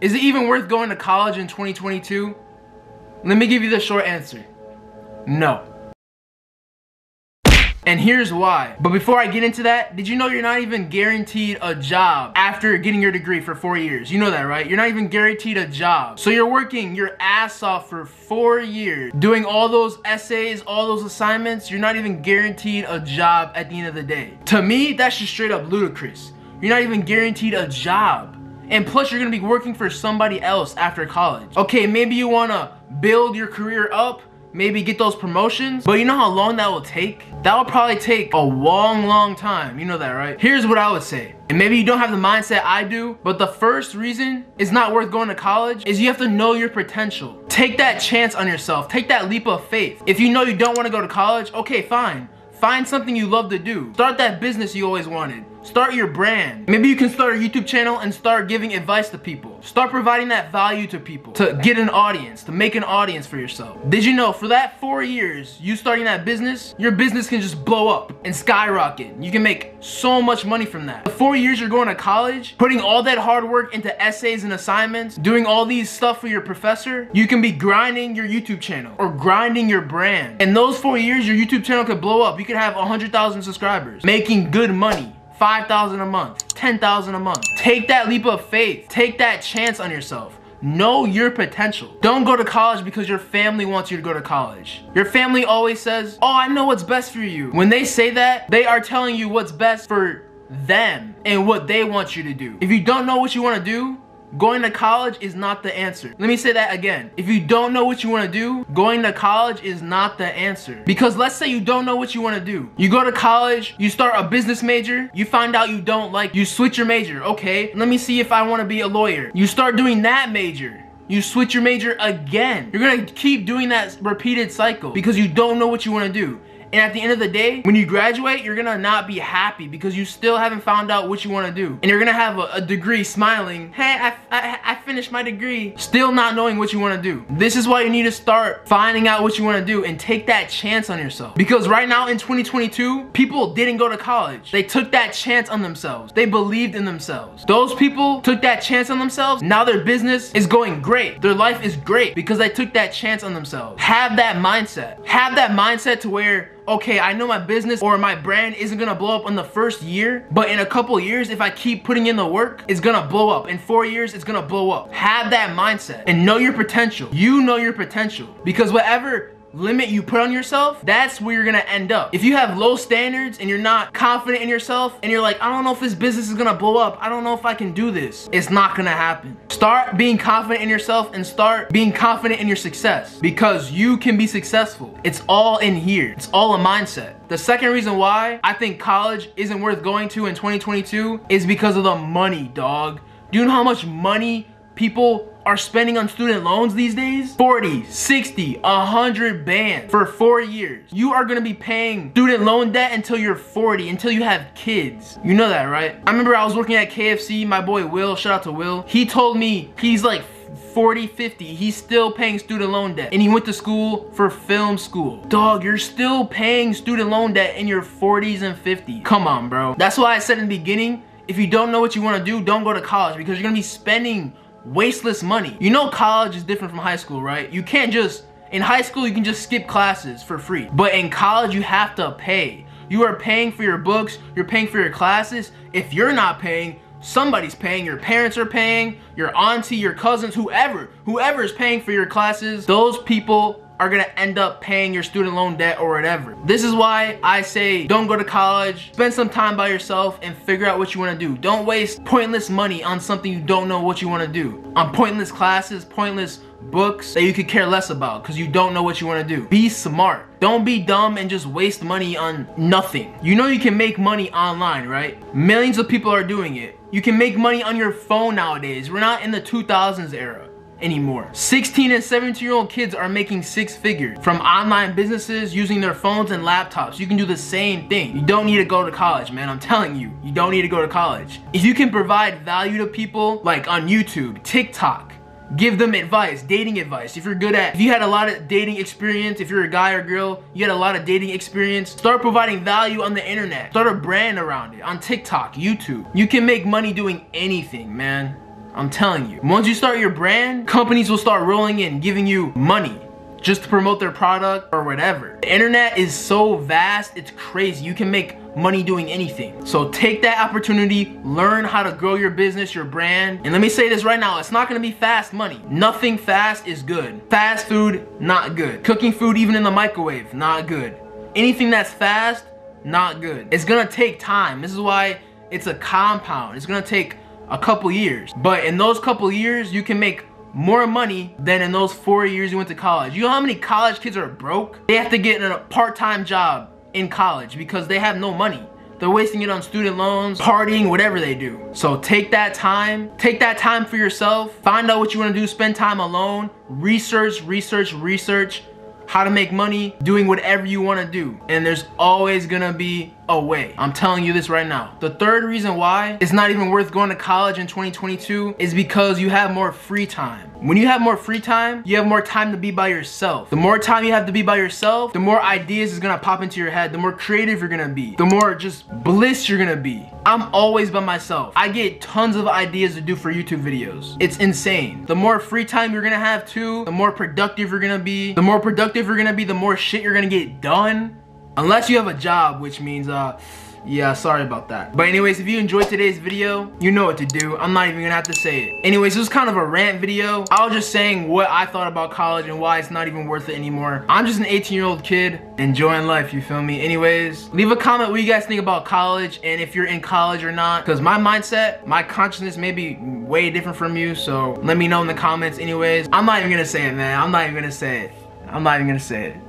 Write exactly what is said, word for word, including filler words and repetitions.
Is it even worth going to college in twenty twenty-two? Let me give you the short answer. No. And here's why. But before I get into that, did you know you're not even guaranteed a job after getting your degree for four years? You know that, right? You're not even guaranteed a job. So you're working your ass off for four years, doing all those essays, all those assignments. You're not even guaranteed a job at the end of the day. To me, that's just straight up ludicrous. You're not even guaranteed a job. And plus you're gonna be working for somebody else after college. Okay, maybe you wanna build your career up, maybe get those promotions, but you know how long that will take? That will probably take a long, long time. You know that, right? Here's what I would say, and maybe you don't have the mindset I do, but the first reason it's not worth going to college is you have to know your potential. Take that chance on yourself, take that leap of faith. If you know you don't wanna go to college, okay, fine. Find something you love to do. Start that business you always wanted. Start your brand. Maybe you can start a YouTube channel and start giving advice to people. Start providing that value to people, to get an audience, to make an audience for yourself. Did you know for that four years, you starting that business, your business can just blow up and skyrocket. You can make so much money from that. The four years you're going to college, putting all that hard work into essays and assignments, doing all these stuff for your professor, you can be grinding your YouTube channel or grinding your brand. In those four years, your YouTube channel could blow up. You could have one hundred thousand subscribers, making good money. five thousand a month, ten thousand a month. Take that leap of faith. Take that chance on yourself. Know your potential. Don't go to college because your family wants you to go to college. Your family always says, oh, I know what's best for you. When they say that, they are telling you what's best for them and what they want you to do. If you don't know what you want to do, going to college is not the answer. Let me say that again. If you don't know what you want to do, going to college is not the answer. Because let's say you don't know what you want to do. You go to college, you start a business major, you find out you don't like, you switch your major. Okay, let me see if I want to be a lawyer. You start doing that major. You switch your major again. You're going to keep doing that repeated cycle because you don't know what you want to do. And at the end of the day, when you graduate, you're gonna not be happy because you still haven't found out what you wanna do. And you're gonna have a, a degree smiling, hey, I, I, I finished my degree, still not knowing what you wanna do. This is why you need to start finding out what you wanna do and take that chance on yourself. Because right now in twenty twenty-two, people didn't go to college. They took that chance on themselves. They believed in themselves. Those people took that chance on themselves. Now their business is going great. Their life is great because they took that chance on themselves. Have that mindset. Have that mindset to where, okay, I know my business or my brand isn't gonna blow up in the first year, but in a couple years, if I keep putting in the work, it's gonna blow up. In four years, it's gonna blow up. Have that mindset and know your potential. You know your potential because whatever limit you put on yourself, that's where you're gonna end up. If you have low standards and you're not confident in yourself and you're like, I don't know if this business is gonna blow up, I don't know if I can do this, it's not gonna happen. Start being confident in yourself and start being confident in your success because you can be successful. It's all in here. It's all a mindset. The second reason why I think college isn't worth going to in twenty twenty-two is because of the money, dog. Do you know how much money people are spending on student loans these days? forty, sixty, a hundred bands for four years. You are gonna be paying student loan debt until you're forty, until you have kids. You know that, right? I remember I was working at K F C, my boy Will, shout out to Will. He told me he's like forty, fifty, he's still paying student loan debt. And he went to school for film school. Dog, you're still paying student loan debt in your forties and fifties. Come on, bro. That's why I said in the beginning, if you don't know what you wanna do, don't go to college because you're gonna be spending wasteless money. You know college is different from high school, right? You can't just, in high school you can just skip classes for free. But in college you have to pay. You are paying for your books, you're paying for your classes. If you're not paying, somebody's paying. Your parents are paying, your auntie, your cousins, whoever. Whoever is paying for your classes, those people are gonna end up paying your student loan debt or whatever. This is why I say don't go to college, spend some time by yourself and figure out what you wanna do. Don't waste pointless money on something you don't know what you wanna do, on pointless classes, pointless books that you could care less about because you don't know what you wanna do. Be smart. Don't be dumb and just waste money on nothing. You know you can make money online, right? Millions of people are doing it. You can make money on your phone nowadays. We're not in the two thousands era anymore. sixteen and seventeen year old kids are making six figures from online businesses using their phones and laptops. You can do the same thing. You don't need to go to college, man. I'm telling you, you don't need to go to college. If you can provide value to people like on YouTube, TikTok, give them advice, dating advice. If you're good at, if you had a lot of dating experience, if you're a guy or girl, you had a lot of dating experience, start providing value on the internet. Start a brand around it on TikTok, YouTube. You can make money doing anything, man. I'm telling you. Once you start your brand, companies will start rolling in, giving you money just to promote their product or whatever. The internet is so vast, it's crazy. You can make money doing anything. So take that opportunity, learn how to grow your business, your brand. And let me say this right now, it's not gonna be fast money. Nothing fast is good. Fast food, not good. Cooking food even in the microwave, not good. Anything that's fast, not good. It's gonna take time. This is why it's a compound. It's gonna take a couple years. But in those couple years, you can make more money than in those four years you went to college. You know how many college kids are broke? They have to get a part-time job in college because they have no money. They're wasting it on student loans, partying, whatever they do. So take that time, take that time for yourself, find out what you wanna do, spend time alone, research, research, research, how to make money, doing whatever you wanna do. And there's always gonna be a way. I'm telling you this right now. The third reason why it's not even worth going to college in twenty twenty-two is because you have more free time. When you have more free time, you have more time to be by yourself. The more time you have to be by yourself, the more ideas is gonna pop into your head, the more creative you're gonna be, the more just bliss you're gonna be. I'm always by myself. I get tons of ideas to do for YouTube videos. It's insane. The more free time you're gonna have too, the more productive you're gonna be, the more productive you're gonna be, the more shit you're gonna get done. Unless you have a job, which means, uh, yeah, sorry about that. But anyways, if you enjoyed today's video, you know what to do. I'm not even gonna have to say it. Anyways, this was kind of a rant video. I was just saying what I thought about college and why it's not even worth it anymore. I'm just an eighteen-year-old kid enjoying life, you feel me? Anyways, leave a comment what you guys think about college and if you're in college or not. Because my mindset, my consciousness may be way different from you, so let me know in the comments anyways. I'm not even gonna say it, man. I'm not even gonna say it. I'm not even gonna say it.